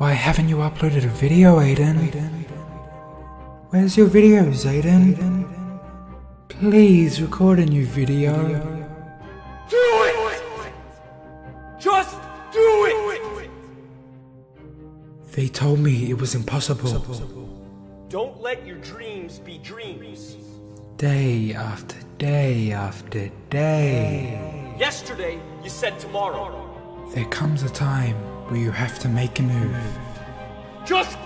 Why haven't you uploaded a video, Aiden? Where's your videos, Aiden? Please record a new video. Do it! Just do it! They told me it was impossible. Don't let your dreams be dreams. Day after day after day. Yesterday, you said tomorrow. There comes a time where you have to make a move. Just...